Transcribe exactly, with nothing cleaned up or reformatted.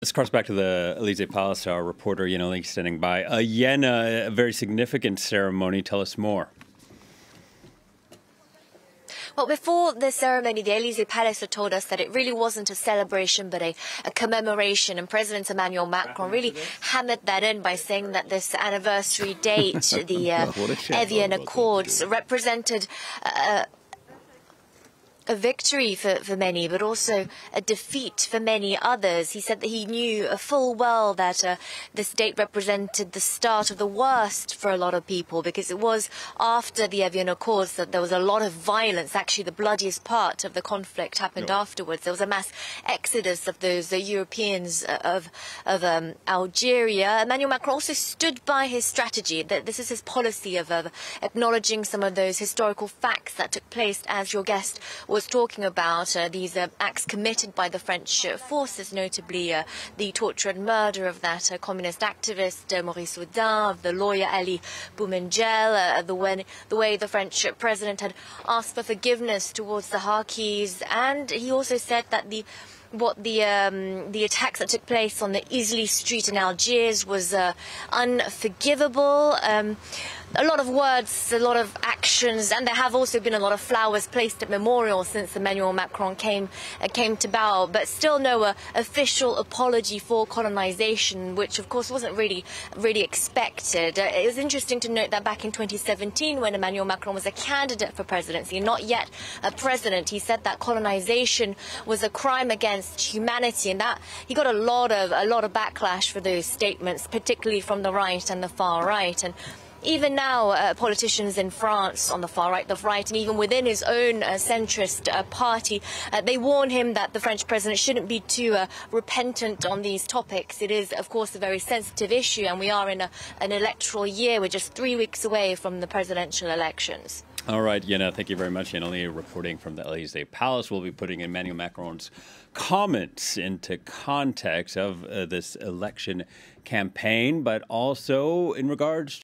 This comes back to the Élysée Palace. Our reporter Yan Oling standing by. Uh, Yan, uh, a very significant ceremony. Tell us more. Well, before the ceremony, the Élysée Palace had told us that it really wasn't a celebration but a, a commemoration. And President Emmanuel Macron really hammered that in by saying that this anniversary date, the uh, Evian Accords, represented uh, a victory for, for many, but also a defeat for many others. He said that he knew full well that uh, this date represented the start of the worst for a lot of people, because it was after the Evian Accords that there was a lot of violence. Actually, the bloodiest part of the conflict happened no. afterwards. There was a mass exodus of those the Europeans of, of um, Algeria. Emmanuel Macron also stood by his strategy. That this is his policy of uh, acknowledging some of those historical facts that took place, as your guest was talking about, uh, these uh, acts committed by the French uh, forces, notably uh, the torture and murder of that uh, communist activist uh, Maurice Audin, of the lawyer Ali Boumenjel, uh, the, when, the way the French president had asked for forgiveness towards the Harkis, and he also said that the what the um, the attacks that took place on the Isly Street in Algiers was uh, unforgivable. Um, a lot of words, a lot of actions, and there have also been a lot of flowers placed at memorials since Emmanuel Macron came uh, came to power. But still, no uh, official apology for colonization, which of course wasn't really really expected. Uh, it was interesting to note that back in twenty seventeen, when Emmanuel Macron was a candidate for presidency, not yet a president, he said that colonization was a crime against humanity, and that he got a lot of a lot of backlash for those statements, particularly from the right and the far right. And even now, uh, politicians in France on the far right, the right, and even within his own uh, centrist uh, party, uh, they warn him that the French president shouldn't be too uh, repentant on these topics. It is, of course, a very sensitive issue, and we are in a, an electoral year. We're just three weeks away from the presidential elections. All right, Yana, thank you very much. Yan Oling reporting from the Élysée Palace. We'll be putting Emmanuel Macron's comments into context of uh, this election campaign, but also in regards